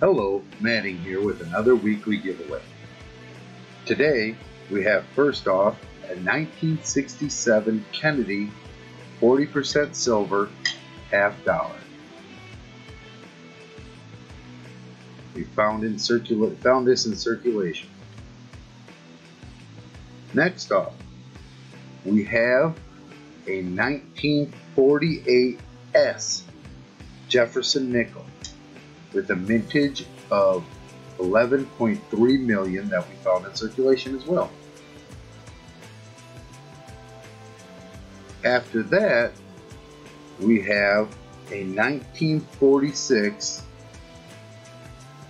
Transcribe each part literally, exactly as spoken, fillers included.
Hello, Manning here with another weekly giveaway. Today we have first off a nineteen sixty-seven Kennedy forty percent silver half dollar. We found in circula- found this in circulation. Next off, we have a nineteen forty-eight S Jefferson nickel with a mintage of eleven point three million that we found in circulation as well. After that, we have a nineteen forty-six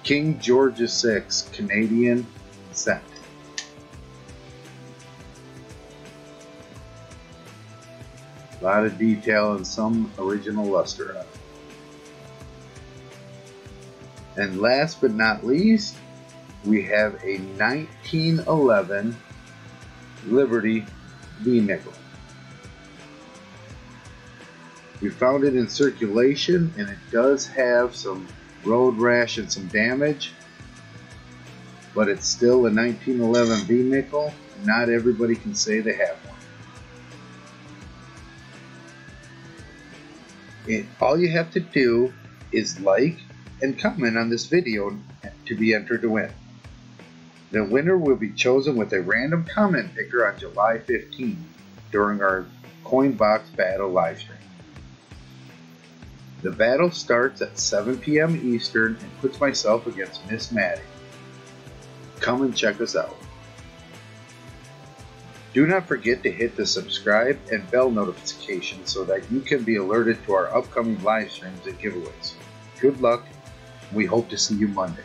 King George's the sixth Canadian cent. A lot of detail and some original luster on it. And last but not least, we have a nineteen eleven Liberty V nickel. We found it in circulation, and it does have some road rash and some damage, but it's still a nineteen eleven V nickel. Not everybody can say they have one. It, all you have to do is like and comment on this video to be entered to win. The winner will be chosen with a random comment picker on July fifteenth during our Coin Box Battle live stream. The battle starts at seven P M Eastern and puts myself against Miss Maddie. Come and check us out. Do not forget to hit the subscribe and bell notification so that you can be alerted to our upcoming live streams and giveaways. Good luck. We hope to see you Monday.